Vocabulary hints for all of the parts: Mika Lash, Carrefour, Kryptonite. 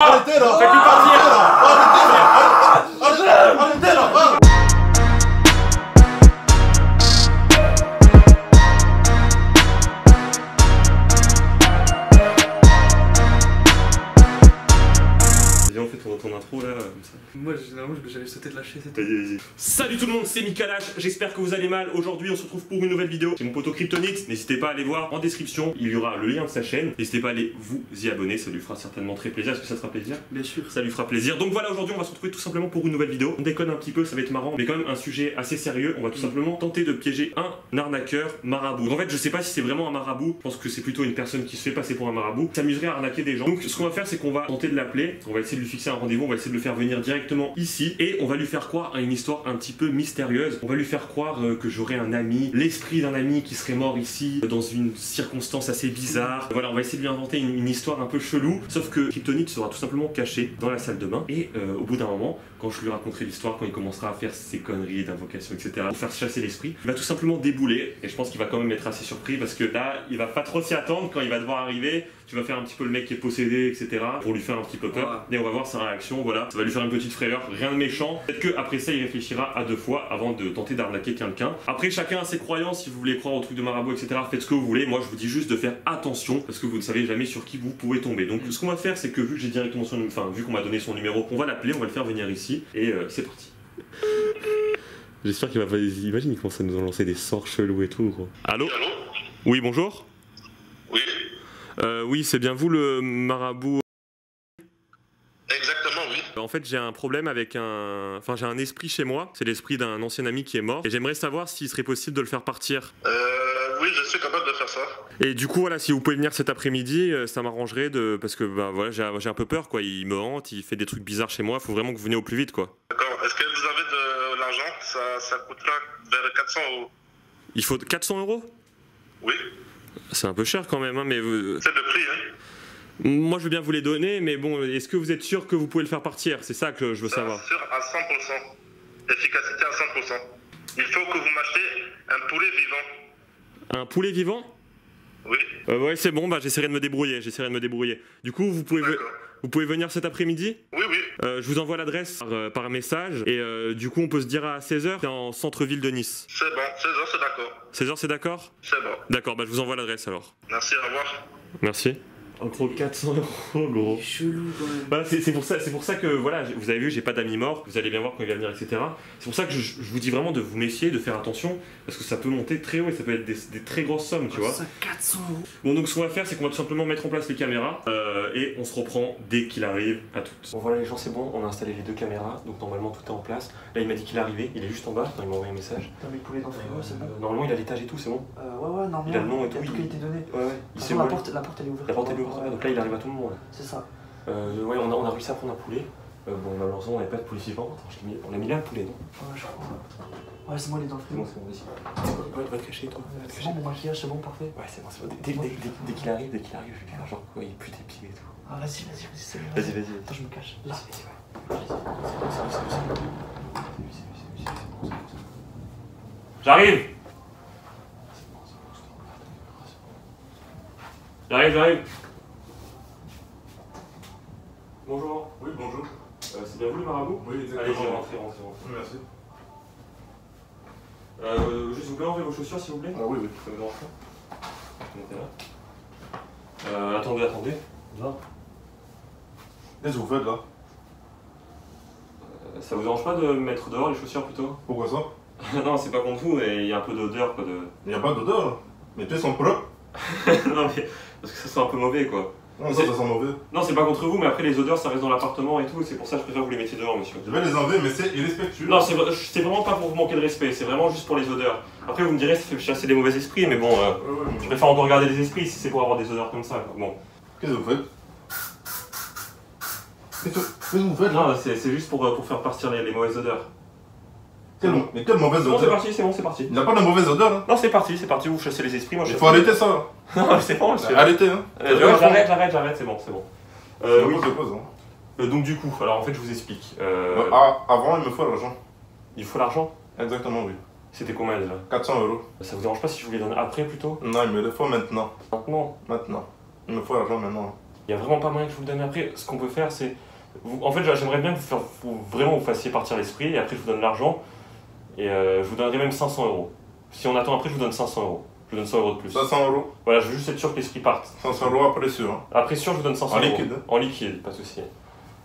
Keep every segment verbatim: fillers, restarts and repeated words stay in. Arrêtez là, faites-lui partir là. Arrêtez là, arrêtez là, arrêtez là. Ton intro là, comme ça. Moi généralement j'avais sauté de lâcher cette... Salut tout le monde, c'est Mika Lash, j'espère que vous allez mal. Aujourd'hui on se retrouve pour une nouvelle vidéo. C'est mon poteau Kryptonite, n'hésitez pas à aller voir en description. Il y aura le lien de sa chaîne, n'hésitez pas à aller vous y abonner. Ça lui fera certainement très plaisir. Est-ce que ça te fera plaisir? Bien sûr. Ça lui fera plaisir. Donc voilà, aujourd'hui on va se retrouver tout simplement pour une nouvelle vidéo. On déconne un petit peu, ça va être marrant, mais quand même un sujet assez sérieux. On va tout simplement tenter de piéger un arnaqueur marabout. En fait je sais pas si c'est vraiment un marabout, je pense que c'est plutôt une personne qui se fait passer pour un marabout, s'amuserait à arnaquer des gens. Donc ce qu'on va faire c'est qu'on va tenter de l'appeler, on va essayer de lui fixer un rendez-vous, on va essayer de le faire venir directement ici et on va lui faire croire à une histoire un petit peu mystérieuse. On va lui faire croire euh, que j'aurais un ami, l'esprit d'un ami qui serait mort ici euh, dans une circonstance assez bizarre. Voilà, on va essayer de lui inventer une, une histoire un peu chelou, sauf que Kryptonite sera tout simplement caché dans la salle de bain et euh, au bout d'un moment, quand je lui raconterai l'histoire, quand il commencera à faire ses conneries d'invocation, et cetera, pour faire chasser l'esprit, il va tout simplement débouler et je pense qu'il va quand même être assez surpris parce que là, il va pas trop s'y attendre. Quand il va devoir arriver, tu vas faire un petit peu le mec qui est possédé, et cetera, pour lui faire un petit peu peur. Et on va voir sa réaction, voilà, ça va lui faire une petite frayeur, rien de méchant. Peut-être que après ça il réfléchira à deux fois avant de tenter d'arnaquer quelqu'un. Après chacun a ses croyances, si vous voulez croire au truc de marabout, et cetera, faites ce que vous voulez. Moi je vous dis juste de faire attention parce que vous ne savez jamais sur qui vous pouvez tomber. Donc ce qu'on va faire c'est que vu que j'ai directement son, enfin vu qu'on m'a donné son numéro, on va l'appeler, on va le faire venir ici et euh, c'est parti. J'espère qu'il va pas. Imagine il commence à nous en lancer des sorts chelous et tout. Gros. Allô, Allô oui bonjour. Oui. Euh, oui c'est bien vous le marabout. En fait j'ai un problème avec un... Enfin j'ai un esprit chez moi, c'est l'esprit d'un ancien ami qui est mort. Et j'aimerais savoir s'il serait possible de le faire partir. Euh... Oui je suis capable de faire ça. Et du coup voilà, si vous pouvez venir cet après-midi, ça m'arrangerait de... Parce que bah voilà, j'ai un peu peur quoi, il me hante, il fait des trucs bizarres chez moi, faut vraiment que vous venez au plus vite quoi. D'accord, est-ce que vous avez de l'argent? ça, ça coûtera vers quatre cents euros. Il faut quatre cents euros? Oui. C'est un peu cher quand même hein, mais... Vous... C'est le prix hein. Moi je veux bien vous les donner, mais bon, est-ce que vous êtes sûr que vous pouvez le faire partir? C'est ça que je veux savoir. Sûr à cent pour cent. Efficacité à cent pour cent. Il faut que vous m'achetez un poulet vivant. Un poulet vivant? Oui. Euh, ouais, c'est bon, bah j'essaierai de me débrouiller, j'essaierai de me débrouiller. Du coup, vous pouvez, vous pouvez venir cet après-midi? Oui, oui. Euh, je vous envoie l'adresse par, euh, par message, et euh, du coup on peut se dire à seize heures, c'est en centre-ville de Nice. C'est bon, seize heures c'est d'accord. seize heures c'est d'accord? C'est bon. D'accord, bah je vous envoie l'adresse alors. Merci, au revoir. Merci. En gros quatre cents euros gros. Chelou quand même. Bah, c'est pour ça, c'est pour ça que voilà, vous avez vu, j'ai pas d'amis morts. Vous allez bien voir quand il va venir, et cetera. C'est pour ça que je, je vous dis vraiment de vous méfier, de faire attention, parce que ça peut monter très haut et ça peut être des, des très grosses sommes, tu ah, vois. Ça, quatre cents euros. Bon donc ce qu'on va faire, c'est qu'on va tout simplement mettre en place les caméras euh, et on se reprend dès qu'il arrive à toutes. Bon voilà les gens, c'est bon, on a installé les deux caméras, donc normalement tout est en place. Là il m'a dit qu'il arrivait, il est juste en bas. Attends, il m'a envoyé un message. T'as mis le poulet dans le frigo, c'est bon. Euh, normalement il a l'étage et tout, c'est bon. Euh, ouais ouais, normalement. Il a le nom et tout. Il a tout été donné. Ouais ouais. Il sait où la porte, la porte elle est ouverte. La porte elle est ouverte. Ouais, donc là il arrive à tout le monde. C'est ça. Euh, ouais, on a, on a réussi à prendre un poulet. Euh, bon, malheureusement on n'avait pas de poulet vivant. On a mis là un poulet, non? Ouais, je crois. Ouais, c'est bon, il est dans le frigo. C'est bon, c'est bon, vas-y. Ouais, va te cacher, toi. Va te cacher. C'est bon, mon maquillage, c'est bon, parfait. Ouais, c'est bon, c'est bon. Dès, dès, dès, dès qu'il arrive, dès qu'il arrive, je vais genre, ouais, il pue tes pieds et tout. Ah, vas-y, vas-y, vas-y, c'est bon. Vas-y, vas-y. Attends, je me cache. Là, vas-y, ouais. Vas-y, vas-y, vas-y. J'arrive! J'arrive, j'arrive. Bonjour. Oui, bonjour. Euh, c'est bien vous le marabout? Oui, exactement. Allez, rentrez, rentrez, rentrez. Merci. Euh, juste, vous pouvez enlever vos chaussures, s'il vous plaît? Ah oui, oui, ça me dérange pas. Euh, attendez, attendez. Là. Qu'est-ce que vous faites, là? euh, Ça vous dérange pas de mettre dehors les chaussures, plutôt? Pourquoi ça? Non, c'est pas contre vous, mais il y a un peu d'odeur, quoi, de... Il n'y a pas d'odeur, là. Mes pieds sont propres. Non, mais... Parce que ça sent un peu mauvais, quoi. Non, ça, ça sent mauvais. Non, c'est pas contre vous, mais après les odeurs ça reste dans l'appartement et tout, et c'est pour ça que je préfère que vous les mettiez dehors, monsieur. Je vais les enlever, mais c'est irrespectueux. Non, c'est vraiment pas pour vous manquer de respect, c'est vraiment juste pour les odeurs. Après, vous me direz, ça fait chasser des mauvais esprits, mais bon, euh, ouais, ouais, ouais. Je préfère encore regarder des esprits si c'est pour avoir des odeurs comme ça, quoi. Bon. Qu'est-ce que vous faites? Qu'est-ce que vous faites? Non, c'est juste pour, euh, pour faire partir les, les mauvaises odeurs. Quelle, bon. Mais quelle mauvaise odeur! C'est bon, c'est parti, c'est bon, c'est parti. Il n'y a pas de mauvaise odeur là? Non, c'est parti, c'est parti, vous chassez les esprits, moi je chasse. Il faut arrêter ça là! Non, c'est bon, monsieur. Arrêtez hein! Euh, j'arrête, j'arrête, j'arrête, j'arrête, c'est bon, c'est bon. Euh, oui, je pose. Hein. Euh, donc, du coup, alors en fait, je vous explique. Euh... Ouais, à, avant, il me faut l'argent. Il faut l'argent? Exactement, oui. C'était combien déjà? quatre cents euros. Ça vous dérange pas si je vous les donne après plutôt? Non, il me le faut maintenant. Maintenant? Maintenant. Il me faut l'argent maintenant. Il n'y a vraiment pas moyen que je vous le donne après. Ce qu'on peut faire, c'est... En fait, j'aimerais bien que vous, faire, vous vraiment vous fassiez partir l'esprit, et après je vous donne l'argent, et euh, je vous donnerai même cinq cents euros. Si on attend après, je vous donne cinq cents euros. Je vous donne cent euros de plus. cinq cents euros. Voilà, je veux juste être sûr que l'esprit parte. cinq cents euros après sûr. Hein. Après sûr, je vous donne cinq cents euros. En liquide. En liquide, pas de souci.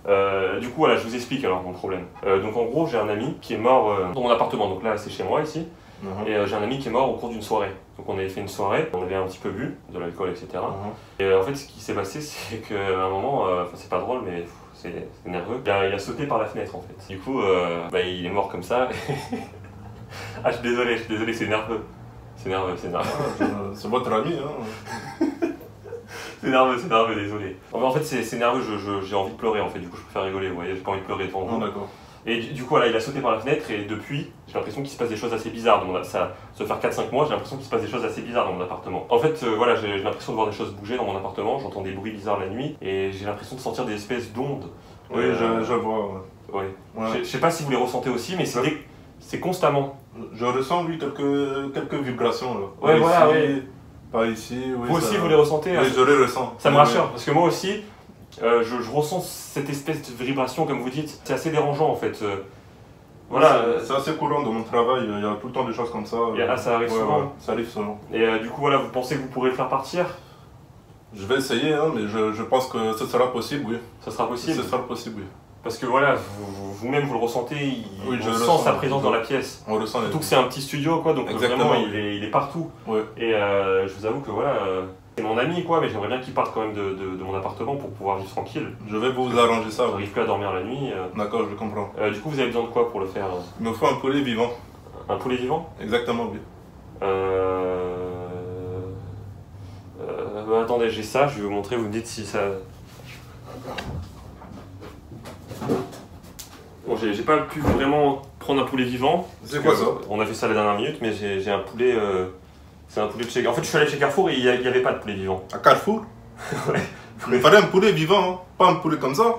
Euh, du coup, voilà, je vous explique alors mon problème. Euh, donc en gros, j'ai un ami qui est mort euh, dans mon appartement. Donc là, c'est chez moi ici. Mm-hmm. Et euh, j'ai un ami qui est mort au cours d'une soirée. Donc on avait fait une soirée, on avait un petit peu bu, de l'alcool, et cetera. Mm-hmm. Et euh, en fait, ce qui s'est passé, c'est qu'à un moment, enfin euh, c'est pas drôle, mais c'est nerveux. Il a, il a sauté par la fenêtre en fait. Du coup, euh, bah, il est mort comme ça. Ah, je suis désolé, je suis désolé, c'est nerveux. C'est nerveux, c'est nerveux. Ah, c'est votre ami, hein. C'est nerveux, c'est nerveux, désolé. En fait, c'est nerveux, j'ai envie de pleurer en fait, du coup je préfère rigoler, vous voyez, j'ai pas envie de pleurer devant vous. Ah, d'accord. Et du, du coup, voilà, il a sauté par la fenêtre et depuis, j'ai l'impression qu'il se passe des choses assez bizarres. Donc, ça se faire quatre cinq mois, j'ai l'impression qu'il se passe des choses assez bizarres dans mon appartement. En fait, euh, voilà, j'ai l'impression de voir des choses bouger dans mon appartement, j'entends des bruits bizarres la nuit et j'ai l'impression de sentir des espèces d'ondes. Oui, euh, je, je vois, ouais. Ouais. Ouais. Je sais pas si vous les ressentez aussi, mais c'est ouais. des... C'est constamment. Je ressens, lui, quelques, quelques vibrations. Là. Ouais, voilà, oui. Pas ici. Oui, vous ça... aussi, vous les ressentez. Oui, hein, je les ressens. Ça me rassure, oui. Parce que moi aussi, euh, je, je ressens cette espèce de vibration, comme vous dites. C'est assez dérangeant, en fait. Euh, voilà. C'est assez courant dans mon travail. Il y a tout le temps des choses comme ça. Et, ah, ça arrive ouais, souvent. Ouais, ça arrive souvent. Et euh, du coup, voilà, vous pensez que vous pourrez le faire partir? Je vais essayer, hein, mais je, je pense que ce sera possible, oui. Ça sera possible? Ce sera possible, oui. Parce que voilà, vous-même vous, vous le ressentez, il, oui, on je sent ressens, sa présence dans la pièce. On ressent. Surtout que c'est un petit studio, quoi, donc exactement, vraiment, oui. il, est, il est partout. Oui. Et euh, je vous avoue que voilà, c'est mon ami, quoi, mais j'aimerais bien qu'il parte quand même de, de, de mon appartement pour pouvoir vivre tranquille. Je vais vous arranger ça. J'arrive plus à dormir la nuit. D'accord, je comprends. Euh, du coup, vous avez besoin de quoi pour le faire? Il me faut un poulet vivant. Un poulet vivant? Exactement, oui. Euh... Euh, bah, attendez, j'ai ça, je vais vous montrer, vous me dites si ça... Bon, j'ai pas pu vraiment prendre un poulet vivant. C'est quoi ça? On a fait ça la dernière minute, mais j'ai un poulet. Euh, c'est un poulet de chez. En fait, je suis allé chez Carrefour et il n'y avait pas de poulet vivant. À Carrefour? Ouais. Mais il fallait un poulet vivant, hein. Pas un poulet comme ça.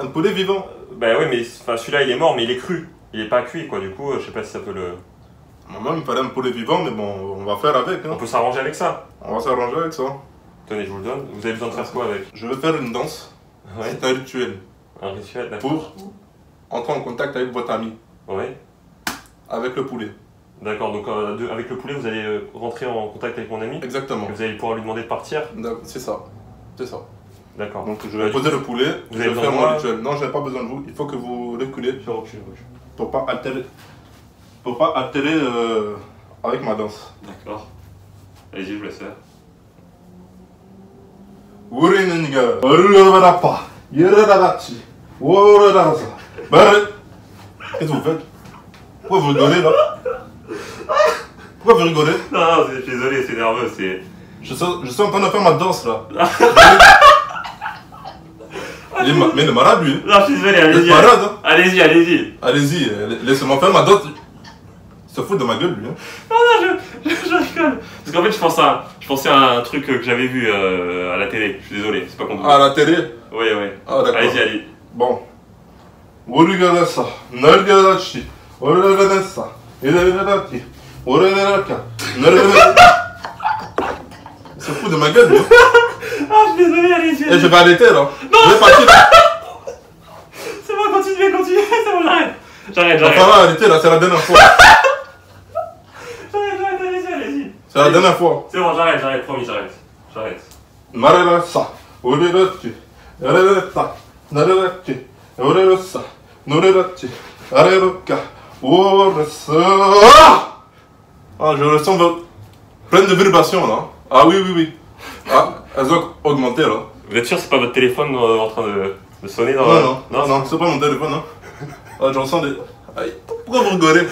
Un poulet vivant. Bah oui, mais celui-là il est mort, mais il est cru. Il est pas cuit, quoi. Du coup, je sais pas si ça peut le. Moi, il me fallait un poulet vivant, mais bon, on va faire avec. Hein. On peut s'arranger avec ça. On va s'arranger avec ça. Tenez, je vous le donne. Vous avez besoin de faire quoi avec? Je vais faire une danse. Ouais. C'est un rituel. Un rituel, d'accord. Pour entrer en contact avec votre ami. Ouais. Avec le poulet. D'accord, donc euh, de, avec le poulet, vous allez euh, rentrer en contact avec mon ami. Exactement. Et vous allez pouvoir lui demander de partir. C'est ça. C'est ça. D'accord. Donc je vais bah, poser coup, le poulet, vous allez faire mon rituel. Non, je n'ai pas besoin de vous, il faut que vous reculez. Je recule, oui. Pour pas altérer, pour pas altérer euh, avec ma danse. D'accord. Allez-y, je vous laisse faire. Qu'est-ce que vous faites? Pourquoi vous rigolez là? Pourquoi vous rigolez? Non, non, je suis désolé, c'est nerveux, c'est... Je, je suis en train de faire ma danse là. Il est ma... Mais il est malade lui. Non, je suis désolé, allez-y. Allez-y, allez-y. Allez-y, laissez-moi faire ma danse. Il se fout de ma gueule lui. Hein. Non, non, je, je, je rigole. Parce qu'en fait, je pense à... Je pensais à un truc que j'avais vu euh, à la télé, je suis désolé, c'est pas compliqué. À la télé? Oui, oui. Ah, d'accord. Allez-y, allez-y. Bon. Regardez ça. Regardez ça. Regardez ça. Regardez ça. C'est fou de ma gueule, lui. Ah, je suis désolé, allez-y. Et je vais arrêter, là. Non, je vais partir. C'est bon, continuez, continuez, c'est bon, j'arrête. J'arrête, j'arrête. Enfin, là, arrêtez, là, c'est la dernière fois. C'est la dernière fois. C'est bon, j'arrête, j'arrête, promis, j'arrête. J'arrête. Regardez ça. Regardez ça. Regardez ça. Regardez ça. Orelsa, Norelati, Areroka, Orelsa. Ah, je ressens plein de vibrations là. Ah oui, oui, oui. Ah, elles ont augmenté là. Vous êtes sûr que c'est pas votre téléphone euh, en train de, de sonner dans non, la... non, non, non, c'est pas mon téléphone. Hein. Ah, j'en sens des. Aïe, pourquoi vous rigolez?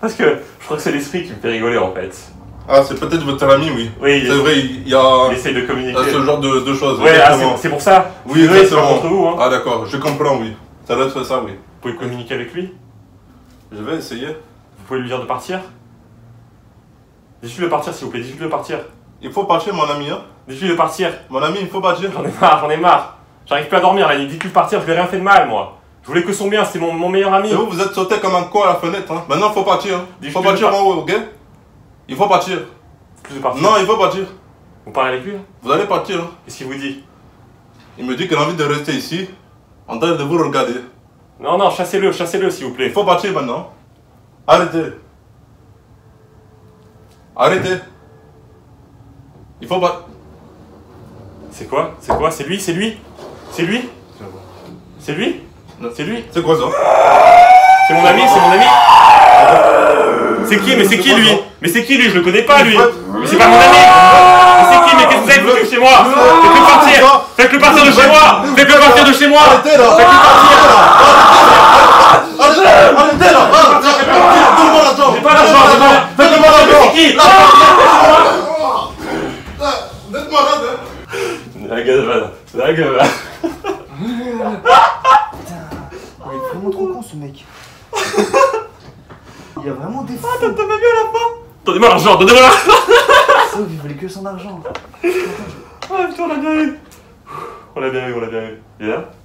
Parce que je crois que c'est l'esprit qui me fait rigoler en fait. Ah, c'est peut-être votre ami, oui. Oui, c'est vrai, il y a. Il essaye de communiquer. Il y a ce genre de, de choses. Ouais, ah, c'est pour ça. Oui, oui, c'est contre vous. Hein. Ah, d'accord, je comprends, oui. Ça doit être ça, oui. Vous pouvez communiquer avec lui? Je vais essayer. Vous pouvez lui dire de partir? Dis-lui de partir, s'il vous plaît, dis-lui de partir. Il faut partir, mon ami, hein. Dis-lui de partir. Mon ami, il faut partir. J'en ai marre, j'en ai marre. J'arrive plus à dormir, là. Dis-lui de partir, je lui ai rien fait de mal, moi. Je voulais que son bien, c'est mon, mon meilleur ami. Et vous, vous êtes sauté comme un con à la fenêtre, hein. Maintenant, faut partir. Il faut partir en haut, ok? Il faut partir. Partir. Non, il faut partir. Vous parlez avec lui? Vous allez partir. Qu'est-ce qu'il vous dit? Il me dit qu'il a envie de rester ici, en train de vous regarder. Non, non, chassez-le, chassez-le s'il vous plaît. Il faut partir maintenant. Arrêtez. Arrêtez. Il faut pas... C'est quoi? C'est quoi? C'est lui? C'est lui? C'est lui? C'est lui? C'est lui? C'est quoi ça? C'est mon ami? C'est mon ami? C'est qui? Mais c'est qui lui? Mais c'est qui lui? Je le connais pas lui! Mais c'est pas mon ami! Mais c'est qui? Mais qu'est-ce que c'est? Faites-le chez moi! Faites-le partir! Faites-le partir de chez moi! Faites-le partir de chez moi! Arrêtez là! Faites-le partir! Arrêtez là! Faites-le partir! Donne-moi l'argent! J'ai pas l'argent! Faites-le partir! C'est qui? La gueule va, la gueule va. Putain, il est vraiment trop con ce mec. Il a vraiment des fous. Ah, t'as même vu à la fin. Donnez-moi l'argent, donnez-moi l'argent. Ça, il voulait que son argent. Ah putain, on l'a bien eu. On l'a bien eu, on l'a bien eu. Il est là.